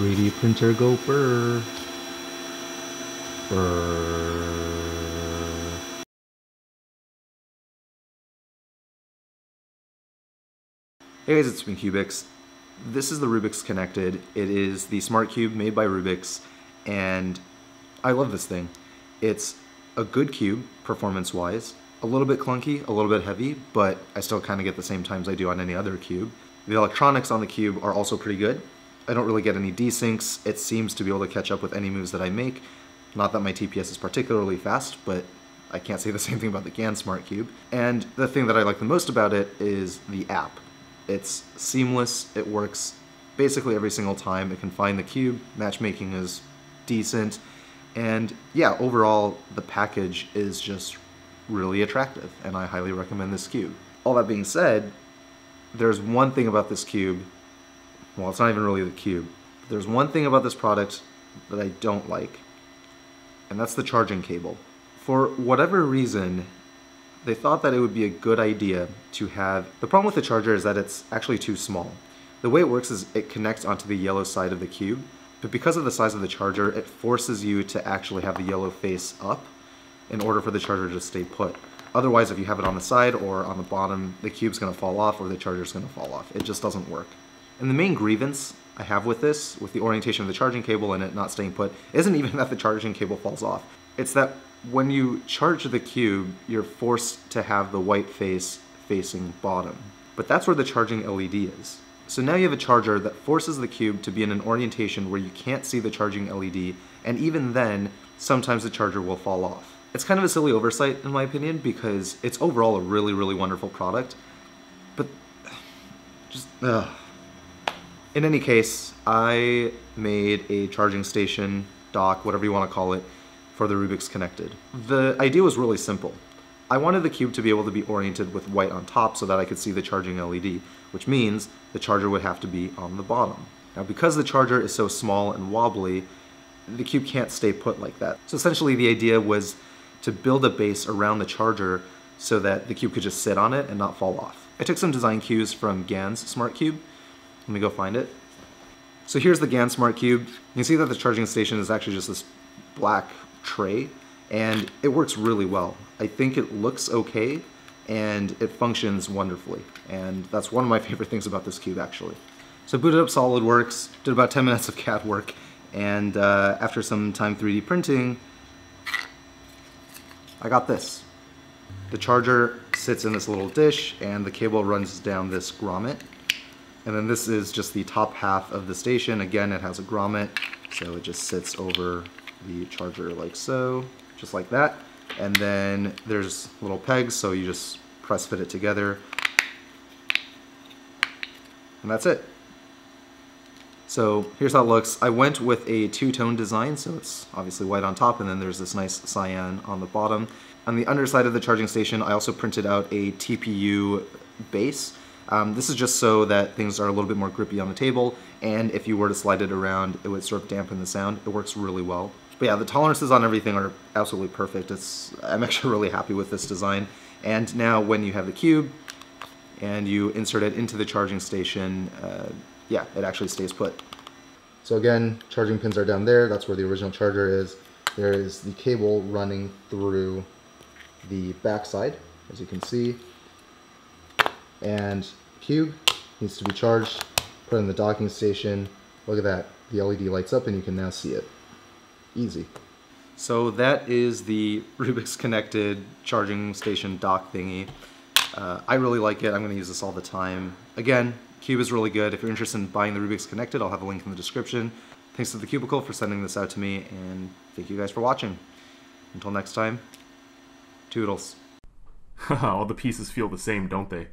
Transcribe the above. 3D printer go burr. Burr. Hey guys, it's been cyoubx. This is the Rubik's Connected. It is the smart cube made by Rubik's, and I love this thing. It's a good cube, performance-wise. A little bit clunky, a little bit heavy, but I still kind of get the same times I do on any other cube. The electronics on the cube are also pretty good. I don't really get any desyncs. It seems to be able to catch up with any moves that I make. Not that my TPS is particularly fast, but I can't say the same thing about the GAN Smart Cube. And the thing that I like the most about it is the app. It's seamless, it works basically every single time. It can find the cube, matchmaking is decent, and yeah, overall the package is just really attractive, and I highly recommend this cube. All that being said, there's one thing about this cube, well, it's not even really the cube, there's one thing about this product that I don't like, and that's the charging cable. For whatever reason, they thought that it would be a good idea to have... The problem with the charger is that it's actually too small. The way it works is it connects onto the yellow side of the cube, but because of the size of the charger, it forces you to actually have the yellow face up in order for the charger to stay put. Otherwise, if you have it on the side or on the bottom, the cube's gonna fall off or the charger's gonna fall off. It just doesn't work. And the main grievance I have with this, with the orientation of the charging cable and it not staying put, isn't even that the charging cable falls off. It's that when you charge the cube, you're forced to have the white face facing bottom. But that's where the charging LED is. So now you have a charger that forces the cube to be in an orientation where you can't see the charging LED, and even then, sometimes the charger will fall off. It's kind of a silly oversight, in my opinion, because it's overall a really, really wonderful product, but just, ugh. In any case, I made a charging station, dock, whatever you want to call it, for the Rubik's Connected. The idea was really simple. I wanted the cube to be able to be oriented with white on top so that I could see the charging LED, which means the charger would have to be on the bottom. Now, because the charger is so small and wobbly, the cube can't stay put like that. So essentially the idea was to build a base around the charger so that the cube could just sit on it and not fall off. I took some design cues from GAN's Smart Cube. Let me go find it. So here's the GAN Smart Cube. You can see that the charging station is actually just this black tray, and it works really well. I think it looks okay, and it functions wonderfully, and that's one of my favorite things about this cube, actually. So I booted up SolidWorks, did about 10 minutes of CAD work, and after some time 3D printing, I got this. The charger sits in this little dish, and the cable runs down this grommet, and then this is just the top half of the station. Again, it has a grommet, so it just sits over the charger like so, just like that. And then there's little pegs, so you just press fit it together. And that's it. So here's how it looks. I went with a two-tone design, so it's obviously white on top, and then there's this nice cyan on the bottom. On the underside of the charging station, I also printed out a TPU base. This is just so that things are a little bit more grippy on the table, and if you were to slide it around, it would sort of dampen the sound. It works really well. But yeah, the tolerances on everything are absolutely perfect. I'm actually really happy with this design. And now when you have the cube and you insert it into the charging station, yeah, it actually stays put. So again, charging pins are down there. That's where the original charger is. There is the cable running through the backside, as you can see. And cube needs to be charged, put in the docking station. Look at that, the LED lights up and you can now see it. Easy. So that is the Rubik's Connected charging station dock thingy. I really like it. I'm going to use this all the time. Again, cube is really good. If you're interested in buying the Rubik's Connected, I'll have a link in the description. Thanks to the Cubicle for sending this out to me, and thank you guys for watching. Until next time, toodles. Haha, all the pieces feel the same, don't they?